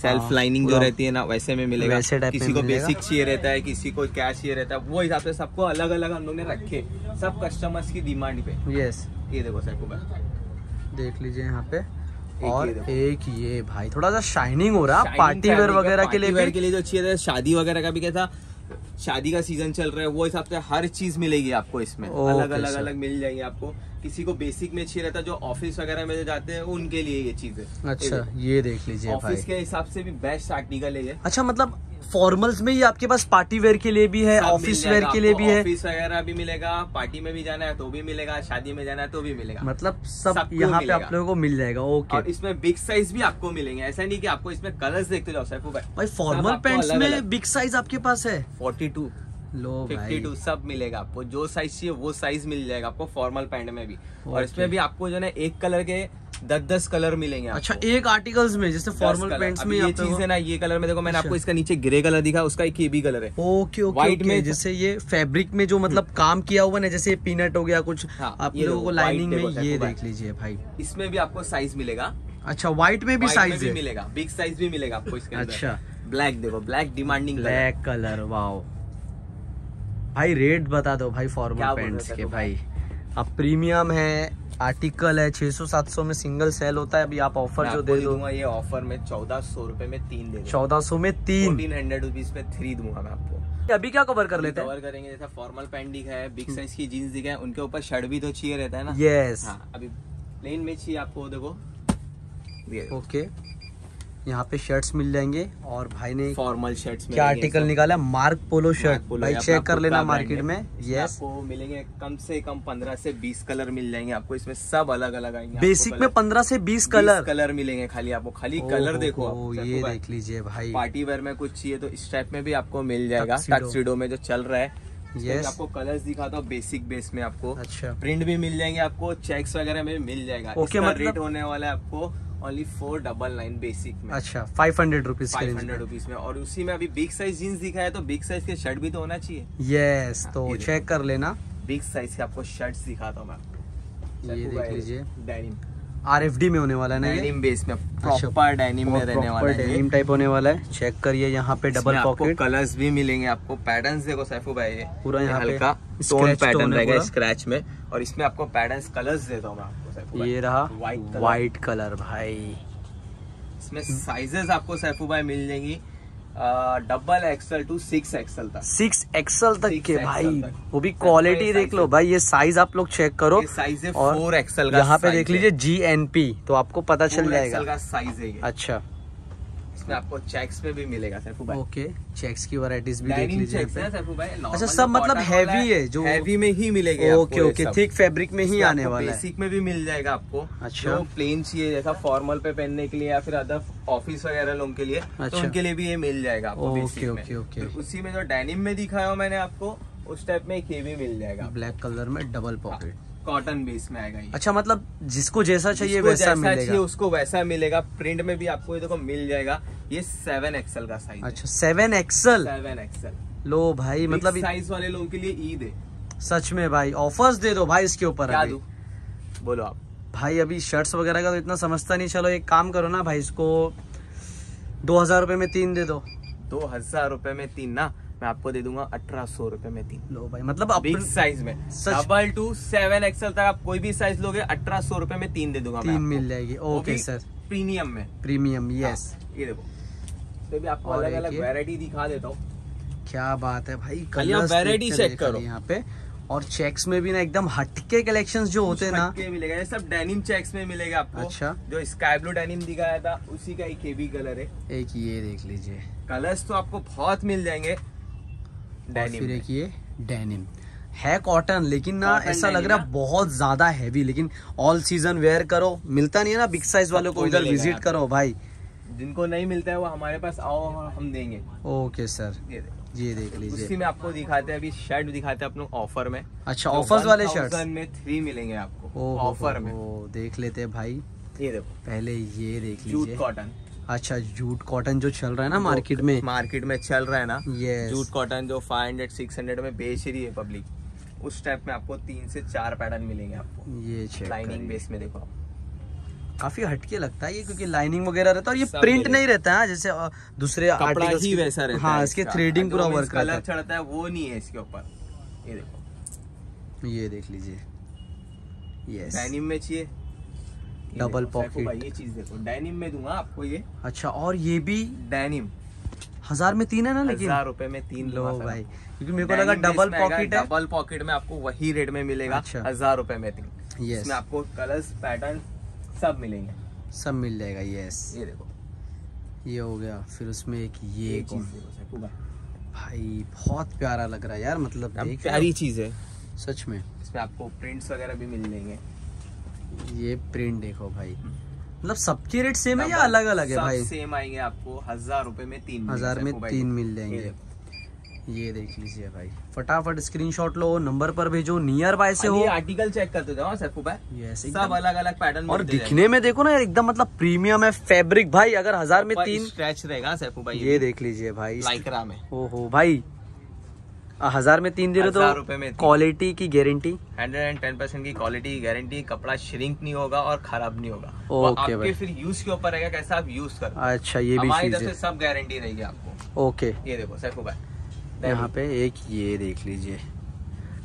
सेल्फ लाइनिंग जो रहती है ना, वैसे में मिलेगा। वैसे किसी को बेसिक चाहिए रहता है, किसी को कैश ये रहता है, वो हिसाब से सबको अलग अलग हम लोग ने रखे, सब कस्टमर्स की डिमांड पे। यस, ये देखो सैफू भाई, देख लीजिए यहाँ पे। और एक ये भाई थोड़ा सा शाइनिंग हो रहा, पार्टी वेयर वगैरह के लिए के लिए जो चाहिए, शादी वगैरह का भी कैसा, शादी का सीजन चल रहा है, वो हिसाब से हर चीज मिलेगी आपको इसमें। okay, अलग अलग अलग मिल जाएगी आपको। किसी को बेसिक में चाहिए रहता है, जो ऑफिस वगैरह में जाते हैं उनके लिए ये चीज है। अच्छा, ये देख लीजिए ऑफिस के हिसाब से भी बेस्ट आर्टिकल है। अच्छा, मतलब फॉर्मल्स में ही आपके पास पार्टी वेयर के लिए भी है, ऑफिस वेयर के लिए भी है, ऑफिस वगैरह भी मिलेगा, पार्टी में भी जाना है तो भी मिलेगा, शादी में जाना है तो भी मिलेगा, मतलब सब यहाँ पे आप लोगों को मिल जाएगा। ओके, और इसमें बिग साइज भी आपको मिलेंगे, ऐसा नहीं कि आपको इसमें कलर्स देखते जाओ सैफू भाई। भाई फॉर्मल पैंट्स में बिग साइज आपके पास है, फोर्टी टू, लो फिफ्टी टू, सब मिलेगा आपको, जो साइज चाहिए वो साइज मिल जाएगा आपको फॉर्मल पैंट में भी। और इसमें भी आपको जो है एक कलर के दस दस कलर मिलेंगे। अच्छा, एक आर्टिकल्स में जैसे फॉर्मल पैंट्स में ये चीज है ना, ये कलर में देखो, मैंने आपको इसका नीचे ग्रे कलर दिखा, उसका एक ये भी कलर है। ओके ओके, व्हाइट में जैसे ये फैब्रिक में जो मतलब काम किया हुआ ना, जैसे पीनट हो गया कुछ आप लोगों को लाइनिंग में, ये देख लीजिए भाई, इसमें भी आपको साइज मिलेगा। अच्छा, व्हाइट में भी साइज मिलेगा, बिग साइज भी मिलेगा आपको इसके। अच्छा, ब्लैक देखो, black demanding black colour, wow भाई। रेट बता दो भाई फॉर्मल पैंट्स के भाई, अब प्रीमियम है, आर्टिकल है, छह सौ सात सौ में सिंगल सेल होता है। अभी आप ऑफर जो दे दूंगा, ये ऑफर में चौदह सौ रूपये में तीन दे, चौदह सौ में तीन, तीन हंड्रेड रुपीज में थ्री दूंगा मैं आपको। अभी क्या कवर कर लेते हैं? कवर करेंगे जैसा फॉर्मल पैंट दिखा है, बिग साइज की जीन्स दिखा है, उनके ऊपर शर्ट भी तो चाहिए रहता है ना। यस, अभी प्लेन में चाहिए आपको, देखो ओके, यहाँ पे शर्ट्स मिल जाएंगे। और भाई ने फॉर्मल शर्ट्स में क्या आर्टिकल निकाला, मार्क पोलो शर्ट, भाई चेक कर लेना मार्केट में। यस, आपको मिलेंगे कम से कम पंद्रह से बीस कलर मिल जाएंगे आपको, इसमें सब अलग अलग आएंगे। बेसिक में पंद्रह से बीस कलर कलर मिलेंगे खाली आपको, खाली कलर देखो। ये देख लीजिए भाई, पार्टी वेयर में कुछ चाहिए तो इस टाइप में भी आपको मिल जाएगा, टक्सिडो में जो चल रहा है। Yes. आपको कलर्स दिखाता हूँ बेसिक बेस में आपको। अच्छा, प्रिंट भी मिल जाएंगे आपको, चेक्स वगैरह में मिल जाएगा। ओके okay, मतलब रेट होने वाला है आपको only four double nine basic में। अच्छा, five hundred rupees five hundred rupees में। और उसी में अभी बिग साइज जीन्स दिखा है, तो बिग साइज के शर्ट भी तो होना चाहिए। यस yes, तो चेक कर लेना, बिग साइज के आपको शर्ट दिखाता हूँ मैं आपको, ये देख लीजिए। डेनिम आर एफ डी में होने वाला है ना, डेनिम बेस में, प्रॉपर डेनिम में रहने वाला है, डेनिम टाइप होने वाला है। चेक करिए यहाँ पे डबल पॉकेट, कलर्स भी मिलेंगे आपको, पैटर्न्स देखो सैफू भाई, ये पूरा यहाँ हल्का स्टोन पैटर्न रहेगा स्क्रैच में। और इसमें आपको पैटर्न्स कलर्स देता हूँ मैं आपको सैफू भाई, ये रहा व्हाइट कलर भाई। इसमें साइजेस आपको सैफू भाई मिल जाएंगी double XL to six XL तक, सिक्स एक्सएल तक के भाई, वो भी क्वालिटी देख लो भाई। ये साइज आप लोग चेक करो, साइज है फोर एक्सएल का, यहाँ पे देख लीजिए जी एन पी, तो आपको पता चल जाएगा साइज है। अच्छा, इसमें आपको चेक्स पे भी मिलेगा सैफू भाई। ओके, चेक्स की वैराइटीज भी देख लीजिए सैफू भाई। अच्छा, सब मतलब हैवी है, जो हैवी में ही मिलेगा। ओके ओके, थिक फैब्रिक में ही आने वाला है, बेसिक में भी मिल जाएगा आपको। अच्छा, प्लेन चाहिए जैसा फॉर्मल पे पहनने के लिए, या फिर अदर ऑफिस वगैरह लोगों के लिए, तो उनके लिए भी ये मिल जाएगा आपको बेसिक में। ओके ओके ओके, उसी में जो डेनिम में दिखाया मैंने आपको, उस टाइप में एक ये भी मिल जाएगा ब्लैक कलर में, डबल पॉकेट, कॉटन बेस में आएगा ये। अच्छा, मतलब जिसको जैसा चाहिए वैसा मिलेगा, उसको वैसा मिलेगा। प्रिंट में भी आपको ये देखो मिल जाएगा, ये सेवन एक्सएल का साइज। अच्छा, सेवन एक्सएल सेवन एक्सएल लो भाई, मतलब साइज वाले लोगों के लिए ईद है सच में भाई। ऑफर्स दे दो भाई इसके ऊपर, क्या दूं बोलो आप भाई। अभी शर्ट्स वगैरह का तो इतना समझता नहीं, चलो एक काम करो ना भाई, इसको दो हजार रुपये में तीन दे दो। दो हजार रुपये में तीन ना, मैं आपको दे दूंगा अठारह सौ रुपए में तीन। लो भाई, मतलब बिग साइज में डबल टू सेवन एक्सएल तक आप कोई भी साइज लोगे, अठारह सौ रुपए में तीन दे दूंगा तीन मिल जाएगी। ओके सर, प्रीमियम में प्रीमियम। यस, ये देखो, तो भी आपको अलग अलग वैरायटी दिखा देता हूँ। क्या बात है भाई, कलर्स वैरायटी चेक करो यहाँ पे। और चेक्स में भी ना एकदम हटके कलेक्शंस जो होते हैं ना, हटके मिलेगा, ये सब डेनिम चेक्स में मिलेगा आपको। अच्छा, जो स्काई ब्लू डेनिम दिखाया था, उसी का एक हेवी कलर है, एक ये देख लीजिए। कलर्स तो आपको बहुत मिल जाएंगे। फिर एक ये डेनिम है कॉटन, लेकिन ना ऐसा लग रहा है बहुत ज्यादा हैवी, लेकिन ऑल सीजन वेयर करो, मिलता नहीं है ना बिग साइज वालों को, इधर विजिट करो भाई। जिनको नहीं मिलता है वो हमारे पास आओ, हम देंगे। ओके सर, ये देखो ये देख लीजिए, उसी में आपको दिखाते हैं अभी शर्ट दिखाते हैं अपने ऑफर में। अच्छा ऑफर्स वाले शर्ट में थ्री मिलेंगे आपको ऑफर में। देख लेते हैं भाई, ये देखो पहले ये देख लीजिए कॉटन। अच्छा जूट कॉटन जो चल रहा है ना मार्केट में, मार्केट में चल रहा है ना जूट कॉटन जो पाँच सौ, छह सौ में बेच रही है पब्लिक, उस टाइप में आपको तीन से चार पैटर्न मिलेंगे आपको। ये लाइनिंग बेस में देखो आप, काफी हटके लगता है ये क्योंकि लाइनिंग वगैरह रहता है और ये प्रिंट नहीं रहता है जैसे दूसरे आर्टिकल्स ही वैसा रहता है। हाँ, इसके थ्रेडिंग पूरा वर्क कलर चढ़ता है वो नहीं है इसके ऊपर। ये देखो ये देख लीजिए, लाइनिंग में चाहिए डबल पॉकेट, ये चीज देखो डेनिम में दूंगा आपको ये। अच्छा और ये भी डेनिम हजार में तीन है ना, लेकिन हजार रुपए में तीन लो भाई, क्योंकि मेरे को लगा डबल पॉकेट है। डबल पॉकेट में आपको वही रेट में मिलेगा हजार रुपए में तीन। यस, इसमें आपको कलर्स पैटर्न सब मिलेंगे, सब मिल जाएगा। यस ये देखो ये हो गया, फिर उसमें एक ये भाई बहुत प्यारा लग रहा है यार, मतलब प्यारी चीज है सच में। इसमें आपको प्रिंट्स वगैरह भी मिल जाएंगे। ये प्रिंट देखो भाई, मतलब सबके रेट सेम है या अलग अलग है भाई? सेम आएंगे आपको हजार रुपए में तीन, हजार में तीन मिल जाएंगे। ये देख लीजिए भाई, फटाफट स्क्रीनशॉट लो, नंबर पर भेजो, नियर बाय से हो। आर्टिकल चेक करते जाओ सैफू भाई, सब अलग अलग पैटर्न और दिखने में देखो ना एकदम मतलब प्रीमियम है फैब्रिक भाई। अगर हजार में तीन स्क्रैच रहेगा सैफू भाई। ये देख लीजिए भाई लाइक्रा में, ओहो भाई हजार में तीन दे रहे तो रुपए में क्वालिटी की guarantee, hundred and ten percent की क्वालिटी की गारंटी। कपड़ा श्रिंक नहीं होगा और खराब नहीं होगा। ओके भाई, फिर यूज के ऊपर रहेगा कैसा आप यूज कर। अच्छा ये भी हमारी तरफ से सब गारंटी रहेगी आपको। ओके ये देखो सैफू भाई, यहाँ पे एक ये देख लीजिए,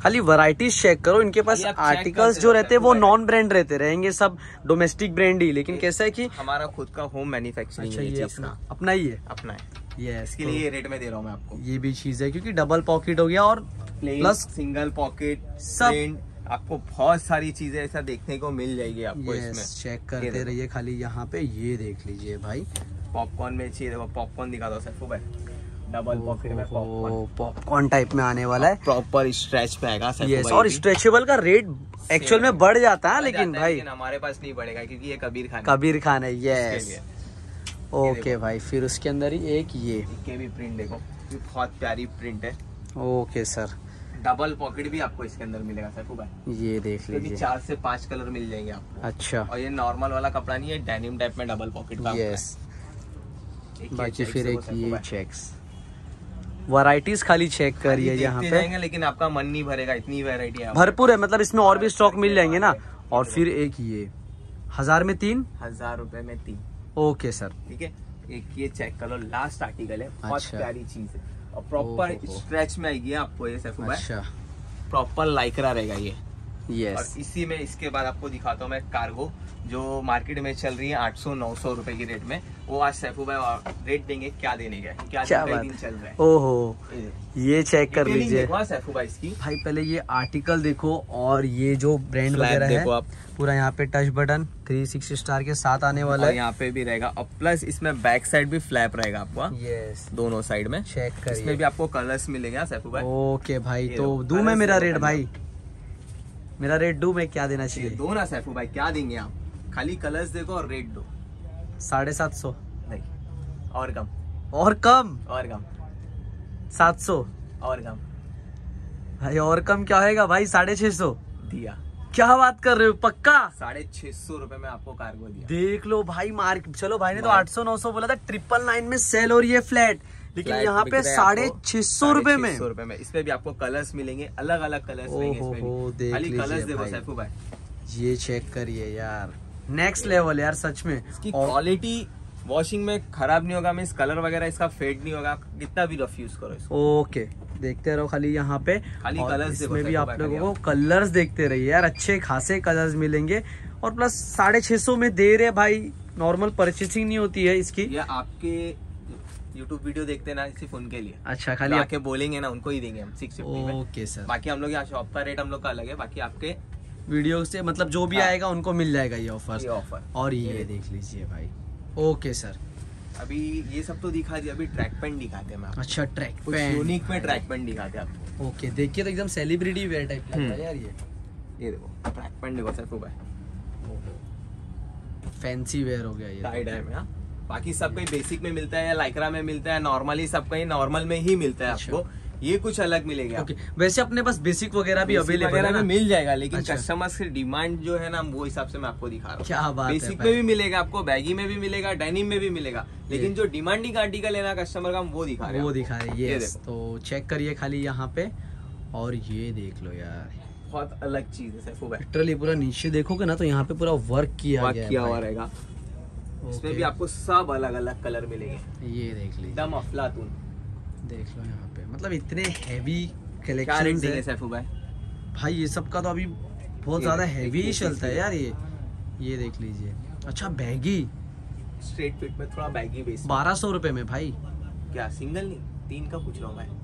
खाली वैरायटीज चेक करो। इनके पास आर्टिकल्स जो रहते हैं वो नॉन ब्रांड रहते रहेंगे, सब डोमेस्टिक ब्रांड ही, लेकिन कैसा है कि हमारा खुद का होम मैन्युफैक्चरिंग अपना ही है, अपना है। ये इसके लिए ये रेट में दे रहा हूँ मैं आपको। ये भी चीज है क्योंकि डबल पॉकेट हो गया और प्लस सिंगल पॉकेट सब, आपको बहुत सारी चीजें ऐसा देखने को मिल जाएगी आपको। इसमें चेक करते रहिए खाली। यहाँ पे ये देख लीजिए भाई, पॉपकॉर्न में चाहिए, पॉपकॉर्न दिखा दो सैफू भाई। डबल पॉकेट में पॉपकॉर्न टाइप में आने वाला है, प्रॉपर स्ट्रेच पे आएगा सैफू भाई। और स्ट्रेचेबल का रेट एक्चुअल में बढ़ जाता है, लेकिन भाई हमारे पास नहीं बढ़ेगा क्योंकि ये कबीर खान कबीर खान है। यस ओके okay भाई, फिर उसके अंदर ही एक ये के भी प्रिंट देखो, ये बहुत प्यारी प्रिंट है। Okay okay sir, double pocket भी आपको इसके अंदर मिलेगा सैफू भाई। ये देख लीजिए, तो चार से पांच कलर मिल जाएंगे आपको। अच्छा और ये नॉर्मल वाला कपड़ा नहीं है, डेनिम टाइप में डबल पॉकेट का। यस बाकी फिर एक ये चेक्स, वैरायटीज खाली चेक करिए यहाँ पे, लेकिन आपका मन नहीं भरेगा, इतनी वैरायटी है, भरपूर है। मतलब इसमें और भी स्टॉक मिल जाएंगे ना। और फिर एक ये हजार में तीन, हजार रुपए में तीन। ओके सर ठीक है, एक ये चेक कर लो, लास्ट आर्टिकल है। बहुत अच्छा। प्यारी चीज है और प्रॉपर स्ट्रेच में आएगी आपको ये सैफू भाई। अच्छा प्रॉपर लाइक्रा रहेगा ये। यस और इसी में इसके बाद आपको दिखाता हूँ मैं कार्गो, जो मार्केट में चल रही है आठ सौ नौ सौ रुपए की रेट में, वो आज सैफू भाई रेट देंगे क्या देने का, क्या दिन चल रहा है। ओहो ये चेक कर लीजिए सैफू भाई इसकी। भाई पहले ये आर्टिकल देखो और ये जो ब्रांड वगैरह है आप पूरा, यहाँ पे touch button three sixty star के साथ आने वाला है, यहाँ पे भी रहेगा। और प्लस इसमें बैक साइड भी फ्लैप रहेगा आपका। यस दोनों साइड में चेक कर, इसमें भी आपको कलर्स मिलेगा सैफू भाई। ओके भाई, तो दू में मेरा रेट भाई, मेरा रेट डू में क्या देना चाहिए? दो ना सैफू भाई, क्या देंगे आप? खाली कलर्स देखो और रेट दो। साढ़े सात सौ नहीं, और कम और कम और कम सात सौ और कम भाई, और कम क्या होगा भाई? साढ़े छह सौ दिया। क्या बात कर रहे हो? पक्का साढ़े छह सौ रुपए में आपको कार्गो दिया। देख लो भाई मार्क, चलो भाई ने तो आठ सौ नौ सौ बोला था, ट्रिपल नाइन में सेल हो रही है फ्लैट, लेकिन यहाँ पे साढ़े छह सौ रुपए में रुपए में इसमें भी आपको कलर्स मिलेंगे, अलग अलग कलर्स मिलेंगे। खाली कलर्स देखो सैफू भाई, ये चेक करिए यार, नेक्स्ट लेवल यार सच में। इसकी क्वालिटी वॉशिंग में खराब नहीं होगा, मीन्स कलर वगैरह इसका फेड नहीं होगा, कितना भी रफ यूज करो इसको। ओके देखते रहो खाली यहाँ पे, खाली कलर्स इसमें भी आप लोगों को कलर्स देखते रहिए यार, अच्छे खासे कलर्स मिलेंगे। और प्लस साढ़े छह सौ में दे रहे भाई, नॉर्मल परचेसिंग नहीं होती है इसकी। ये आपके यूट्यूब वीडियो देखते ना इसी फोन के लिए। अच्छा खाली तो आके आप... बोलेंगे ना उनको ही देंगे हम सिक्स फिफ्टी में। ओके सर, बाकी हम लोग यहाँ शॉप का रेट हम लोग का अलग है, बाकी आपके वीडियो से मतलब जो भी हाँ। आएगा उनको मिल जाएगा ये ऑफर ऑफर और ये, ये देख लीजिए भाई। ओके सर, अभी ये सब तो दिखा दिया, अभी ट्रैक पैंट दिखाते हैं। अच्छा ट्रैक पैंट, यूनिक में ट्रैक पैंट दिखाते हैं आपको। ओके देखिए तो एकदम सेलिब्रिटी वेयर टाइप लगता है यार ये। ये देखो ट्रैक पैंट देखो सैफू भाई, फैंसी वेयर हो गया ये। बाकी सब कहीं बेसिक में मिलता है, लाइक्रा में मिलता है, नॉर्मली सब कहीं नॉर्मल में ही मिलता है आपको, ये कुछ अलग मिलेगा। okay. वैसे अपने पास बेसिक वगैरह भी अवेलेबल है, मिल जाएगा, लेकिन अच्छा। कस्टमर्स की डिमांड जो है ना वो हिसाब से मैं आपको दिखा रहा हूँ। क्या बात बेसिक है, बेसिक में भी मिलेगा आपको, बैगी में भी मिलेगा, डेनिम में भी मिलेगा, लेकिन जो डिमांडिंग आर्टिकल है ना कस्टमर का वो दिखा रहे वो दिखा रहे हैं। तो चेक करिए खाली यहाँ पे, और ये देख लो यार बहुत अलग चीज है सैफू भाई। लिटरली पूरा नीचे देखोगे ना तो यहाँ पे पूरा वर्क किया किया हुआ रहेगा, इसमें भी आपको सब अलग अलग कलर मिलेंगे। ये देख लीजिए एकदम अफलातून, देख लो यहाँ पे, मतलब इतने हैवी कलेक्शंस है सैफू भाई। भाई ये सब का तो अभी बहुत ज्यादा हैवी ही चलता है यार। ये ये देख लीजिए, अच्छा बैगी स्ट्रेट फिट में थोड़ा बैगी बेस बारह सौ रुपए में भाई। क्या सिंगल नहीं, तीन का पूछ रहा हूँ भाई,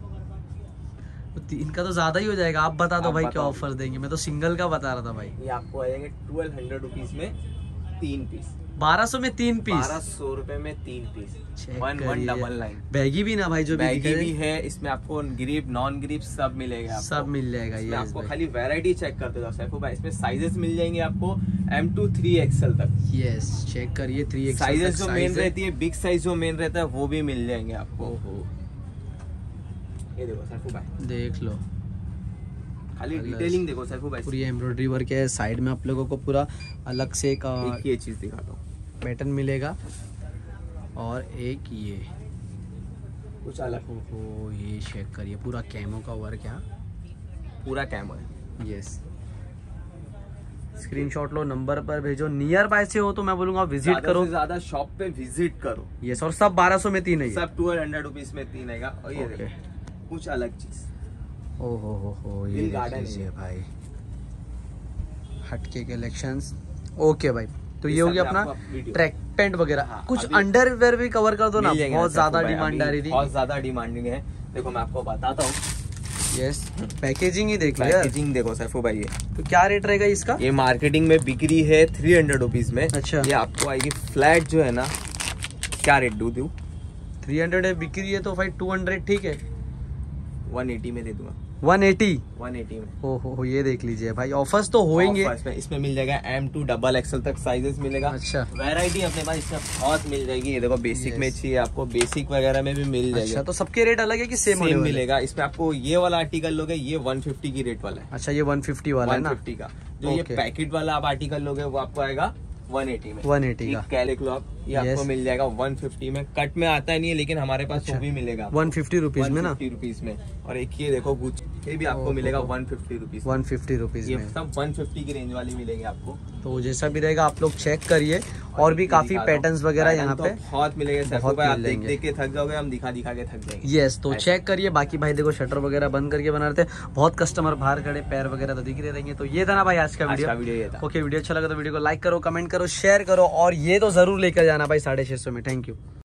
तीन का तो ज्यादा ही हो जाएगा। आप बता दो भाई क्या ऑफर देंगे, मैं तो सिंगल का बता रहा था भाई। ये आपको आ जाएंगे ट्वेल्व हंड्रेड रुपीज में तीन पीस, बारह सौ में तीन पीस, बारह सौ रूपये में तीन piece, one one double nine. Baggy भी ना भाई, जो बैगी भी है इसमें आपको ग्रीप नॉन ग्रीप सब मिलेगा, सब मिल जाएगा। ये आपको खाली वेरायटी चेक करते जाओ सैफू भाई, इसमें साइजेस मिल जाएंगे आपको एम टू थ्री एक्सएल तक। यस चेक करिए, थ्री एक्सएल साइजेस जो मेन रहती है, बिग साइज जो मेन रहता है वो भी मिल जाएंगे आपको। ये देखो सैफू भाई, देख लो खाली डिटेलिंग देखो सैफू भाई, पूरी एम्ब्रॉयडरी वर्क है। साइड में आप लोगों को पूरा अलग से एक, एक ये चीज दिखाता हूँ, पैटर्न मिलेगा और एक ये कुछ अलग। ओहो, ये चेक करिए पूरा कैमो का वर्क है, पूरा कैमो है। यस स्क्रीनशॉट लो, नंबर पर भेजो, नियर बाय से हो तो मैं बोलूंगा विजिट करो, ज्यादा शॉप पे विजिट करो। ये और सब बारह सौ में तीन है, सब ट्वेल्व हंड्रेड रुपीज में तीन है। और ये देखो कुछ अलग चीज, ओ हो हो हो, ये गार्डन है भाई, हटके कलेक्शंस। ओके भाई, तो ये हो गया अपना ट्रैक पैंट वगैरह। कुछ अंडरवेयर भी कवर कर दो ना, बहुत ज्यादा डिमांड आ रही थी, बहुत ज्यादा डिमांडिंग है। देखो मैं आपको बताता हूँ, यस पैकेजिंग ही देख लिया, पैकेजिंग देखो सैफू भाई। ये तो क्या रेट रहेगा इसका? ये मार्केटिंग में बिक्री है थ्री हंड्रेड रुपीज में। अच्छा, ये आपको आएगी फ्लैट जो है ना, क्या रेट दू दू थ्री हंड्रेड है, बिक्री है तो भाई टू हंड्रेड ठीक है, एक सौ अस्सी में दे दूंगा। एक सौ अस्सी में। ओहो, ये देख लीजिए भाई, ऑफर्स तो होएंगे। इसमें मिल जाएगा एम टू डबल एक्सएल तक साइजेस मिलेगा। अच्छा, वैरायटी अपने पास इसमें बहुत मिल जाएगी। ये देखो बेसिक में चाहिए आपको, बेसिक वगैरह में भी मिल जाएगा। अच्छा, तो सबके रेट अलग है कि सेम सेम मिलेगा? इसमें आपको ये वाला आर्टिकल लोगे, ये एक सौ पचास की रेट वाला है। अच्छा, ये एक सौ पचास वाला है ना, एक सौ पचास का। जो ये पैकेट वाला आप आर्टिकल लोगे वो आपको आएगा एक सौ अस्सी में, एक सौ अस्सी का। कैले क्लॉक ये आपको मिल जाएगा एक सौ पचास में, कट में आता नहीं है लेकिन हमारे पास वो भी मिलेगा एक सौ पचास रुपीस में ना, एक सौ पचास में। और एक ये देखो गुच, ये भी आपको मिलेगा एक सौ पचास रुपीस, एक सौ पचास रुपीस में। ये सब एक सौ पचास की रेंज वाली मिलेगी आपको। तो जैसा भी रहेगा आप लोग चेक करिए, और भी काफी पैटर्न्स वगैरह यहाँ पे बहुत मिलेगा सैफू भाई, आप देख देख के थक जाओगे, हम दिखा दिखा के थक जाएंगे। यस, तो चेक करिए। बाकी भाई देखो शटर वगैरह बंद करके बना रहे थे, बहुत कस्टमर बाहर खड़े, पैर वगैरह तो दिख रहे रहेंगे। तो ये था ना भाई आज का वीडियो। ओके, वीडियो अच्छा लगा तो वीडियो को लाइक करो, कमेंट करो, शेयर करो, और ये तो जरूर लेकर जाना भाई साढ़े छह सौ में। Thank you.